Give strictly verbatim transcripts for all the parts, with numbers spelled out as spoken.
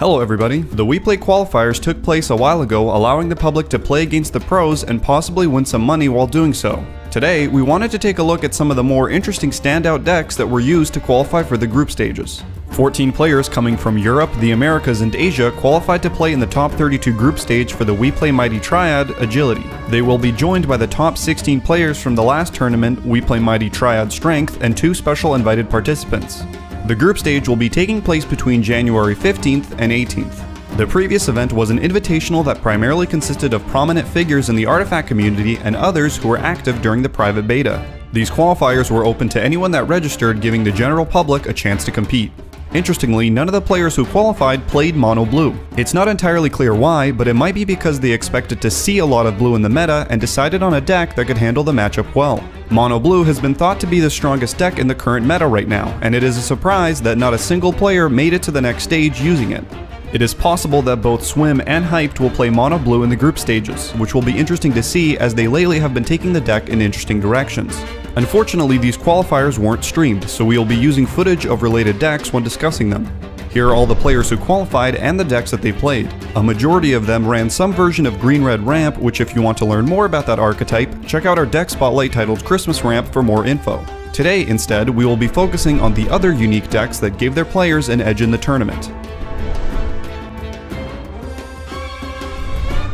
Hello everybody! The WePlay qualifiers took place a while ago, allowing the public to play against the pros and possibly win some money while doing so. Today, we wanted to take a look at some of the more interesting standout decks that were used to qualify for the group stages. fourteen players coming from Europe, the Americas, and Asia qualified to play in the top thirty-two group stage for the WePlay Mighty Triad Agility. They will be joined by the top sixteen players from the last tournament, WePlay Mighty Triad Strength, and two special invited participants. The group stage will be taking place between January fifteenth and eighteenth. The previous event was an invitational that primarily consisted of prominent figures in the Artifact community and others who were active during the private beta. These qualifiers were open to anyone that registered, giving the general public a chance to compete. Interestingly, none of the players who qualified played mono blue. It's not entirely clear why, but it might be because they expected to see a lot of blue in the meta and decided on a deck that could handle the matchup well. Mono blue has been thought to be the strongest deck in the current meta right now, and it is a surprise that not a single player made it to the next stage using it. It is possible that both Swim and Hyped will play mono blue in the group stages, which will be interesting to see as they lately have been taking the deck in interesting directions. Unfortunately, these qualifiers weren't streamed, so we will be using footage of related decks when discussing them. Here are all the players who qualified and the decks that they played. A majority of them ran some version of Green-Red Ramp, which if you want to learn more about that archetype, check out our deck spotlight titled Christmas Ramp for more info. Today, instead, we will be focusing on the other unique decks that gave their players an edge in the tournament.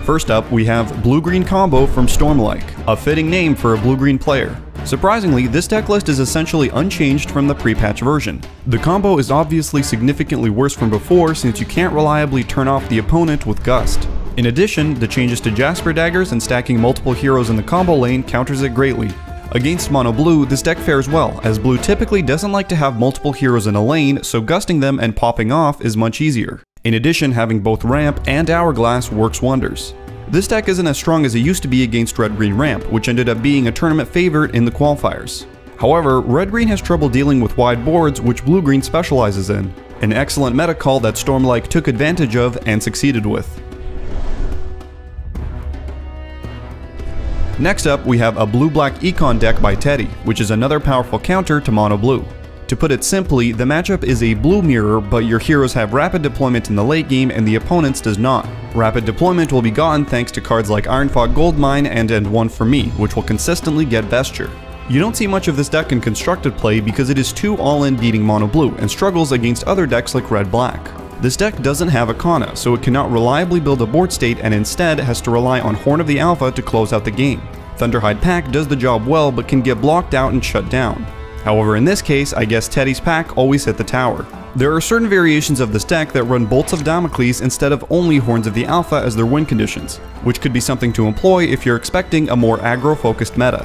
First up, we have Blue-Green Combo from Stormlike, a fitting name for a blue-green player. Surprisingly, this deck list is essentially unchanged from the pre-patch version. The combo is obviously significantly worse from before since you can't reliably turn off the opponent with Gust. In addition, the changes to Jasper Daggers and stacking multiple heroes in the combo lane counters it greatly. Against Mono Blue, this deck fares well, as Blue typically doesn't like to have multiple heroes in a lane, so gusting them and popping off is much easier. In addition, having both Ramp and Hourglass works wonders. This deck isn't as strong as it used to be against Red-Green Ramp, which ended up being a tournament favorite in the qualifiers. However, Red-Green has trouble dealing with wide boards, which Blue-Green specializes in. An excellent meta call that Stormlike took advantage of and succeeded with. Next up, we have a Blue-Black Econ deck by Teddy, which is another powerful counter to Mono Blue. To put it simply, the matchup is a blue mirror, but your heroes have rapid deployment in the late game and the opponent's does not. Rapid deployment will be gotten thanks to cards like Ironfog Goldmine and End One For Me, which will consistently get Vesture. You don't see much of this deck in constructed play because it is too all-in beating Mono Blue and struggles against other decks like Red Black. This deck doesn't have Akana, so it cannot reliably build a board state and instead has to rely on Horn of the Alpha to close out the game. Thunderhide Pack does the job well but can get blocked out and shut down. However, in this case, I guess Teddy's pack always hit the tower. There are certain variations of this deck that run Bolts of Damocles instead of only Horns of the Alpha as their win conditions, which could be something to employ if you're expecting a more aggro-focused meta.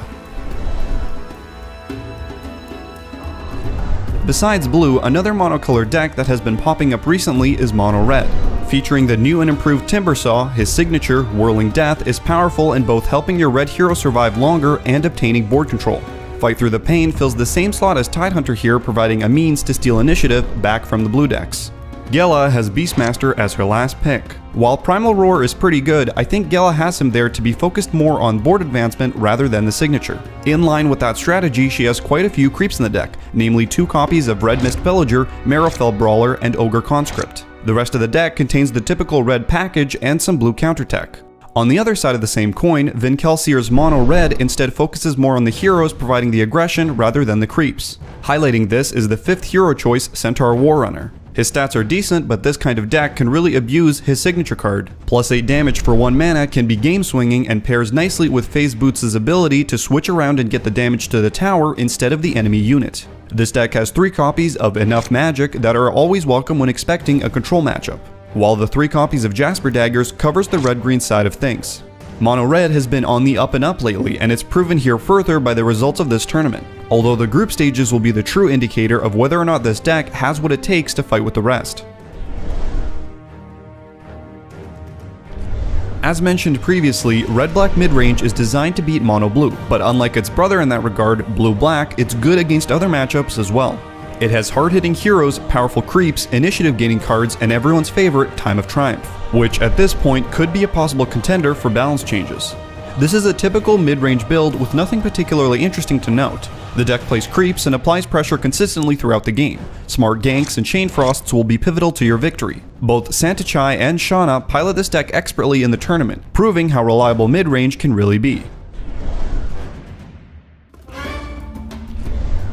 Besides blue, another monocolored deck that has been popping up recently is Mono Red. Featuring the new and improved Timbersaw, his signature, Whirling Death, is powerful in both helping your red hero survive longer and obtaining board control. Fight Through the Pain fills the same slot as Tidehunter here, providing a means to steal initiative back from the blue decks. Gela has Beastmaster as her last pick. While Primal Roar is pretty good, I think Gela has him there to be focused more on board advancement rather than the signature. In line with that strategy, she has quite a few creeps in the deck, namely two copies of Red Mist Pillager, Marrowfell Brawler, and Ogre Conscript. The rest of the deck contains the typical red package and some blue countertech. On the other side of the same coin, Vin Kelsier's Mono Red instead focuses more on the heroes providing the aggression rather than the creeps. Highlighting this is the fifth hero choice, Centaur Warrunner. His stats are decent, but this kind of deck can really abuse his signature card. Plus eight damage for one mana can be game swinging and pairs nicely with Phase Boots' ability to switch around and get the damage to the tower instead of the enemy unit. This deck has three copies of Enough Magic that are always welcome when expecting a control matchup, while the three copies of Jasper Daggers covers the red-green side of things. Mono Red has been on the up and up lately, and it's proven here further by the results of this tournament, although the group stages will be the true indicator of whether or not this deck has what it takes to fight with the rest. As mentioned previously, Red-Black mid-range is designed to beat Mono Blue, but unlike its brother in that regard, Blue-Black, it's good against other matchups as well. It has hard-hitting heroes, powerful creeps, initiative-gaining cards, and everyone's favorite, Time of Triumph, which at this point could be a possible contender for balance changes. This is a typical mid-range build with nothing particularly interesting to note. The deck plays creeps and applies pressure consistently throughout the game, Smart ganks and chain frosts will be pivotal to your victory. Both Santachai and Shauna pilot this deck expertly in the tournament, proving how reliable mid-range can really be.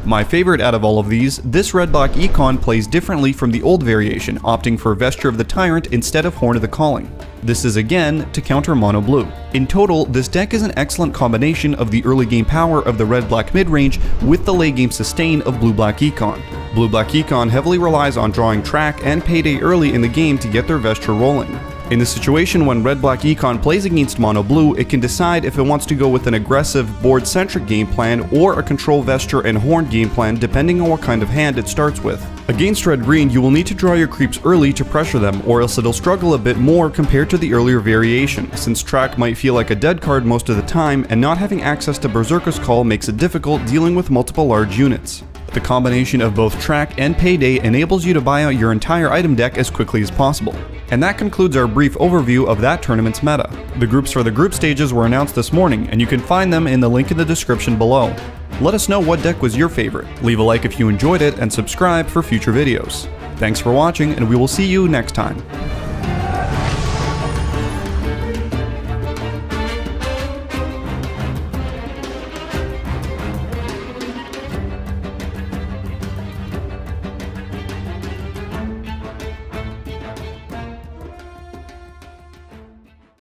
My favorite out of all of these, this red-black econ plays differently from the old variation, opting for Vesture of the Tyrant instead of Horn of the Calling. This is again to counter mono blue. In total, this deck is an excellent combination of the early game power of the red-black mid-range with the late game sustain of blue-black econ. Blue-black econ heavily relies on drawing track and payday early in the game to get their Vesture rolling. In this situation, when red-black econ plays against mono-blue, it can decide if it wants to go with an aggressive, board-centric game plan or a control vesture and horn game plan depending on what kind of hand it starts with. Against red-green, you will need to draw your creeps early to pressure them, or else it'll struggle a bit more compared to the earlier variation, since track might feel like a dead card most of the time, and not having access to Berserker's Call makes it difficult dealing with multiple large units. The combination of both track and payday enables you to buy out your entire item deck as quickly as possible. And that concludes our brief overview of that tournament's meta. The groups for the group stages were announced this morning, and you can find them in the link in the description below. Let us know what deck was your favorite, leave a like if you enjoyed it, and subscribe for future videos. Thanks for watching, and we will see you next time.